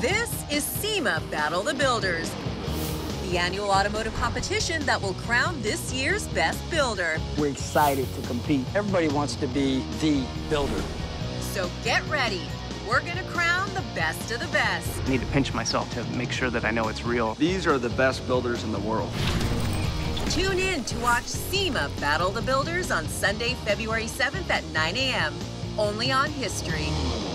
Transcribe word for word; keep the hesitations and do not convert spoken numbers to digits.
This is SEMA Battle the Builders, the annual automotive competition that will crown this year's best builder. We're excited to compete. Everybody wants to be the builder. So get ready. We're going to crown the best of the best. I need to pinch myself to make sure that I know it's real. These are the best builders in the world. Tune in to watch SEMA Battle the Builders on Sunday, February seventh at nine A M only on History.